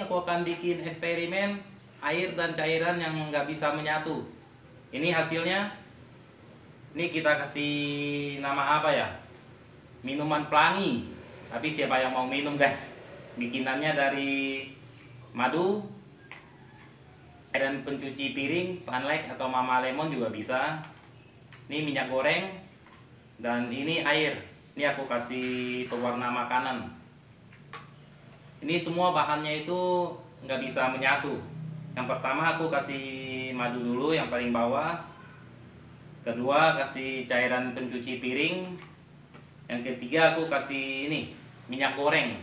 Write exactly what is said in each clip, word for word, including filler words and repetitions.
ini aku akan bikin eksperimen air dan cairan yang nggak bisa menyatu. Ini hasilnya. Ini kita kasih nama apa ya? Minuman pelangi. Tapi siapa yang mau minum, guys? Bikinannya dari madu, dan pencuci piring, Sunlight atau Mama Lemon juga bisa. Ini minyak goreng, dan ini air. Ini aku kasih pewarna makanan. Ini semua bahannya itu nggak bisa menyatu. Yang pertama aku kasih madu dulu yang paling bawah. Kedua kasih cairan pencuci piring. Yang ketiga aku kasih ini minyak goreng.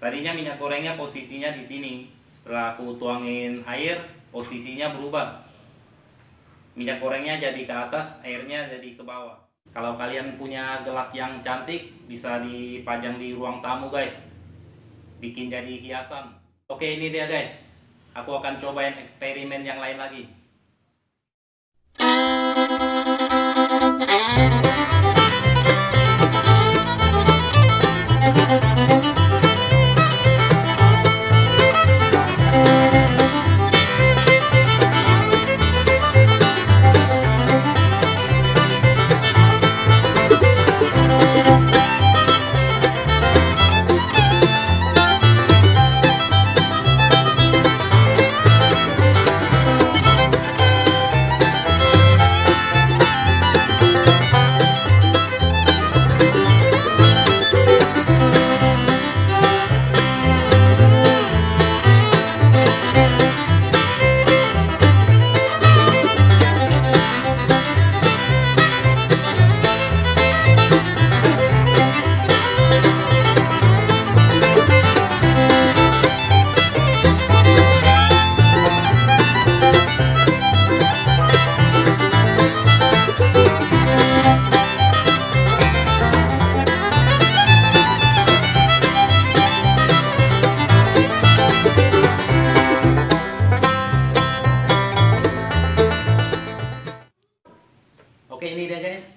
Tadinya minyak gorengnya posisinya di sini. Setelah aku tuangin air, posisinya berubah. Minyak gorengnya jadi ke atas, airnya jadi ke bawah. Kalau kalian punya gelas yang cantik, bisa dipajang di ruang tamu, guys. Bikin jadi hiasan. Oke, ini dia, guys. Aku akan cobain eksperimen yang lain lagi. Oke, ini dia, guys.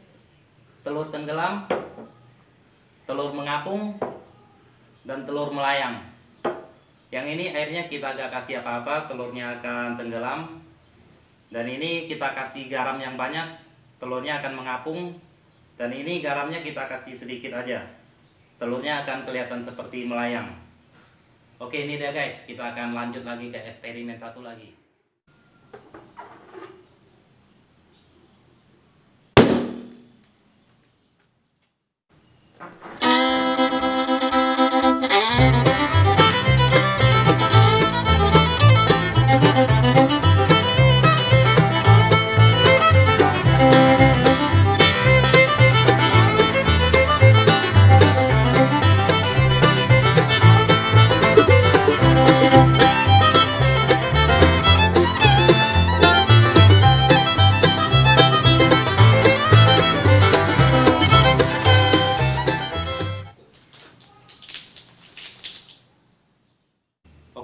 Telur tenggelam, telur mengapung, dan telur melayang. Yang ini airnya kita gak kasih apa-apa, telurnya akan tenggelam. Dan ini kita kasih garam yang banyak, telurnya akan mengapung. Dan ini garamnya kita kasih sedikit aja, telurnya akan kelihatan seperti melayang. Oke, ini dia, guys. Kita akan lanjut lagi ke eksperimen satu lagi.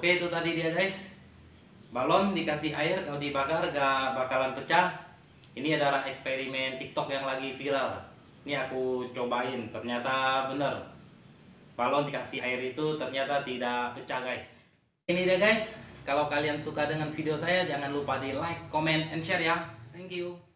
Oke, itu tadi dia, guys. Balon dikasih air, kalau dibakar gak bakalan pecah. Ini adalah eksperimen TikTok yang lagi viral. Ini aku cobain, ternyata bener. Balon dikasih air itu ternyata tidak pecah, guys. Ini dia, guys. Kalau kalian suka dengan video saya, jangan lupa di like, comment, and share ya. Thank you.